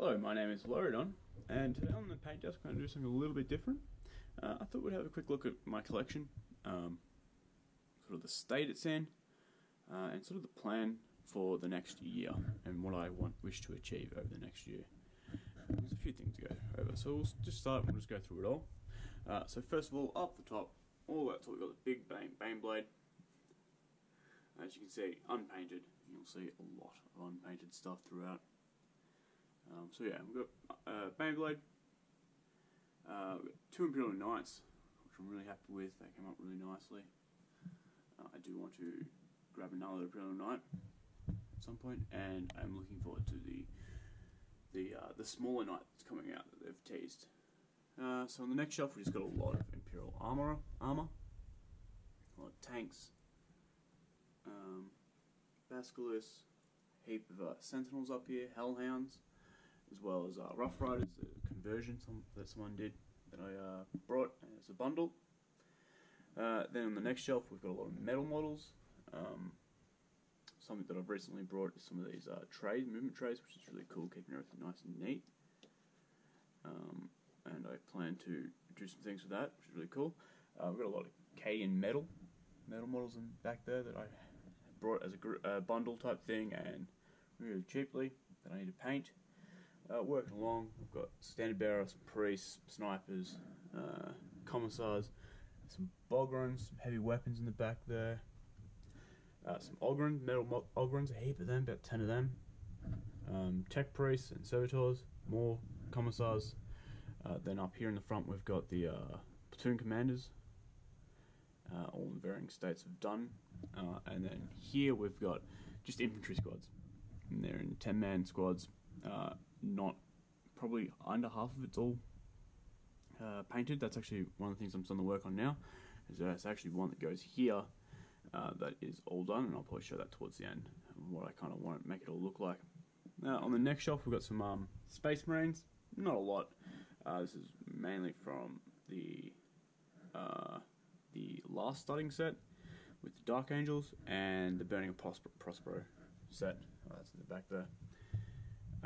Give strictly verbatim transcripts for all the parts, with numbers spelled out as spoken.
Hello, my name is Loridon, and today on the paint desk I'm going to do something a little bit different. Uh, I thought we'd have a quick look at my collection, um, sort of the state it's in, uh, and sort of the plan for the next year, and what I want wish to achieve over the next year. There's a few things to go over, so we'll just start and we'll just go through it all. Uh, so first of all, up the top, all the way up till we've got the big Bane, Baneblade. As you can see, unpainted. You'll see a lot of unpainted stuff throughout. Um, so yeah, we've got uh, Baneblade, uh, we've got two Imperial Knights, which I'm really happy with. They came up really nicely. Uh, I do want to grab another Imperial Knight at some point, and I'm looking forward to the the uh, the smaller Knight that's coming out that they've teased. Uh, so on the next shelf, we just got a lot of Imperial armor, armor, a lot of tanks, um, Basculus, heap of uh, Sentinels up here, Hellhounds, as well as uh, Rough Riders, the conversion some, that someone did that I uh, brought as a bundle. Uh, then on the next shelf we've got a lot of metal models. Um, something that I've recently brought is some of these uh, trays, movement trays, which is really cool, keeping everything nice and neat. Um, and I plan to do some things with that, which is really cool. Uh, we've got a lot of Cadian metal, metal models in back there that I brought as a gr uh, bundle type thing and really cheaply that I need to paint. Uh, working along, we've got standard bearers, priests, snipers, uh, commissars, some Bogrins, some heavy weapons in the back there, uh, some Ogryn, metal Ogrins, a heap of them, about ten of them, um, tech priests and servitors, more commissars. Uh, then up here in the front we've got the uh, platoon commanders, uh, all in varying states of done, uh, and then here we've got just infantry squads, and they're in ten man squads. Uh, not probably under half of it's all uh, painted. That's actually one of the things I'm starting to work on now, is there's actually one that goes here uh, that is all done, and I'll probably show that towards the end, what I kind of want to make it all look like. Now on the next shelf we've got some um, Space Marines, not a lot. Uh, this is mainly from the uh, the last starting set with the Dark Angels and the Burning of Prosper Prospero set. Oh, that's in the back there.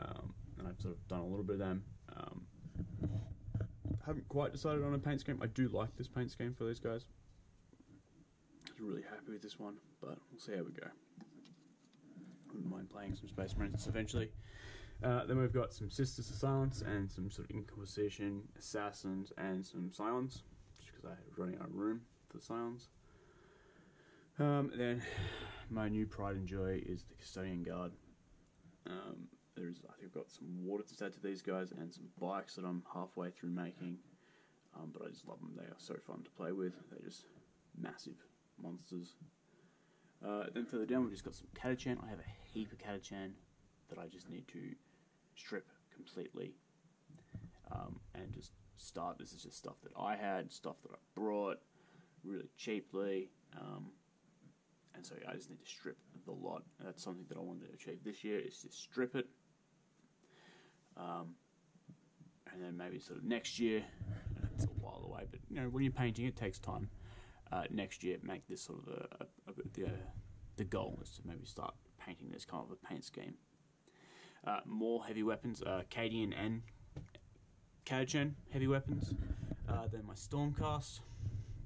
Um, and I've sort of done a little bit of them. Um, haven't quite decided on a paint scheme. I do like this paint scheme for these guys. I'm really happy with this one, but we'll see how we go. Wouldn't mind playing some Space Marines eventually. Uh, then we've got some Sisters of Silence and some sort of Inquisition Assassins and some Scions, just because I'm running out of room for the Scions. Um, then my new pride and joy is the Custodian Guard. Um, There's, I think I've got some water to add to these guys and some bikes that I'm halfway through making, um, but I just love them. They are so fun to play with. They're just massive monsters. Uh, then further down we've just got some Catachan. I have a heap of Catachan that I just need to strip completely, um, and just start. This is just stuff that I had, stuff that I brought really cheaply, um, and so I just need to strip the lot. That's something that I wanted to achieve this year, is just strip it. Um, and then maybe sort of next year, it's a while away, but you know, when you're painting it takes time. Uh, next year make this sort of a, a, a, the, the goal is to maybe start painting this kind of a paint scheme. Uh, more heavy weapons, uh, Cadian and Catachan heavy weapons. Uh, then my Stormcast,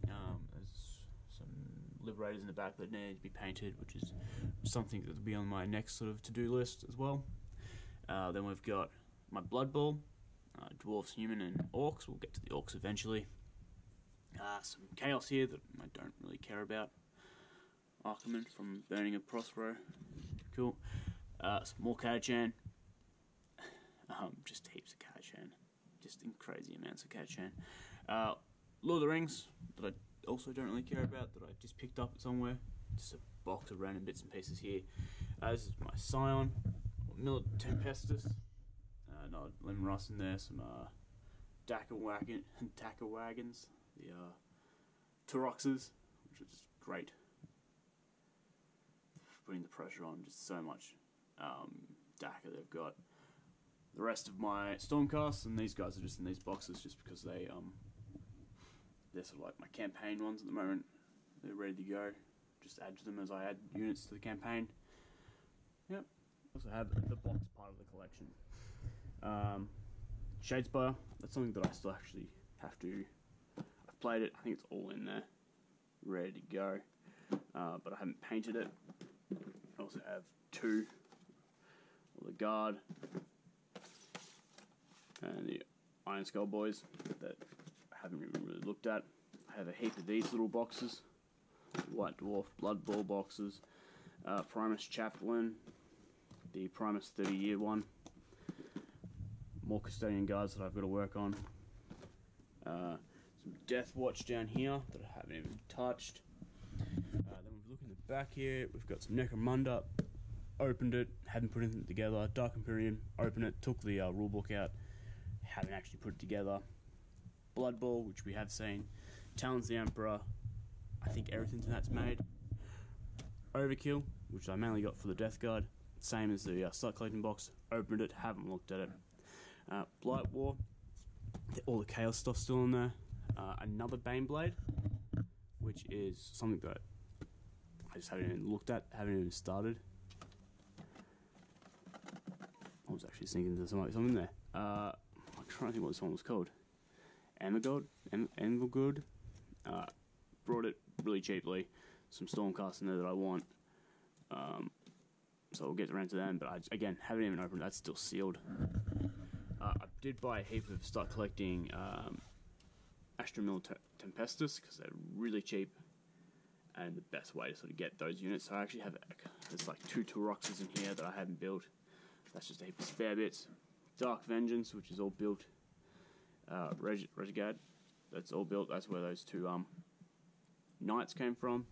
um, there's some Liberators in the back that need to be painted, which is something that will be on my next sort of to-do list as well. Uh, then we've got my Blood Ball, uh, Dwarfs, Human, and Orcs. We'll get to the Orcs eventually. Uh, some Chaos here that I don't really care about. Archimand from Burning of Prospero. Cool. Uh, some more Catachan. Um, just heaps of Catachan. Just in crazy amounts of Catachan. Uh, Lord of the Rings that I also don't really care about, that I just picked up somewhere. Just a box of random bits and pieces here. Uh, this is my Scion. Tempestus, uh, no, Leman Russ in there, some uh, Dakka wagon, Dakka wagons, the uh, Turoxes, which are just great. Putting the pressure on, just so much um, Dakka they've got. The rest of my Stormcasts, and these guys are just in these boxes just because they, um, they're sort of like my campaign ones at the moment. They're ready to go. Just add to them as I add units to the campaign. Yep. Also have the box part of the collection. Um, Shadespire, that's something that I still actually have to... I've played it, I think it's all in there, ready to go, uh, but I haven't painted it. I also have two, well, the Guard and the Iron Skull Boys that I haven't even really looked at. I have a heap of these little boxes, White Dwarf, Blood Ball boxes, uh, Primus Chaplain, the Primus thirty year one, more Custodian Guards that I've got to work on, uh, some Deathwatch down here that I haven't even touched. Uh, then we look in the back here, we've got some Necromunda, opened it, hadn't put anything together. Dark Imperium, opened it, took the uh, rulebook out, haven't actually put it together. Blood Ball, which we have seen, Talons of the Emperor, I think everything that's made. Overkill, which I mainly got for the Death Guard, same as the uh, Start Collecting box, opened it, haven't looked at it. Uh, Blight War, all the Chaos stuff still in there. Uh, another Baneblade, which is something that I just haven't even looked at, haven't even started. I was actually thinking there's something there. Uh, I'm trying to think what this one was called. Amagold? Amagold? Uh, brought it really cheaply. Some Stormcast in there that I want. Um, so we'll get around to them, but I, again, haven't even opened it. That's still sealed. Uh, I did buy a heap of Start Collecting um, Astromil Te Tempestus, because they're really cheap and the best way to sort of get those units. So I actually have, there's like two Turoxes in here that I haven't built. That's just a heap of spare bits. Dark Vengeance, which is all built. Uh, Reg Regigad, that's all built. That's where those two um, knights came from.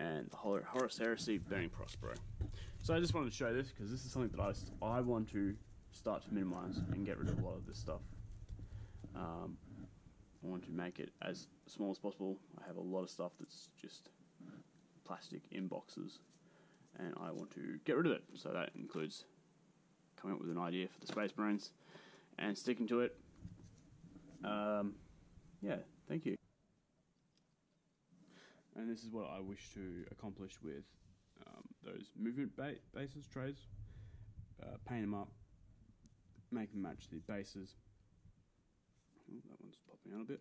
And the Hor Horus Heresy, Burning Prospero. So I just wanted to show this, because this is something that I, I want to start to minimize and get rid of a lot of this stuff. Um, I want to make it as small as possible. I have a lot of stuff that's just plastic in boxes, and I want to get rid of it. So that includes coming up with an idea for the Space Marines and sticking to it. Um, yeah, thank you. And this is what I wish to accomplish with um, those movement ba bases, trays. Uh, paint them up, make them match the bases. Oh, that one's popping out a bit.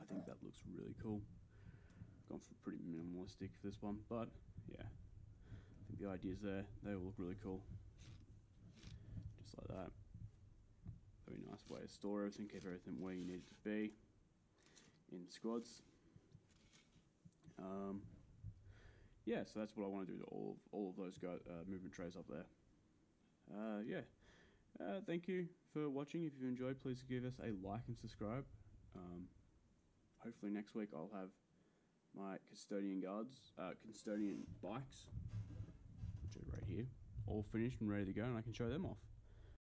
I think that looks really cool. I've gone for pretty minimalistic for this one, but yeah, I think the idea's there. They all look really cool. Just like that. Very nice way to store everything, keep everything where you need it to be in squads. Um, yeah, so that's what I want to do to all of, all of those go, uh, movement trays up there. Uh, yeah, uh, thank you for watching. If you enjoyed, please give us a like and subscribe. Um, hopefully next week I'll have my custodian guards, uh, custodian bikes, which are right here, all finished and ready to go, and I can show them off.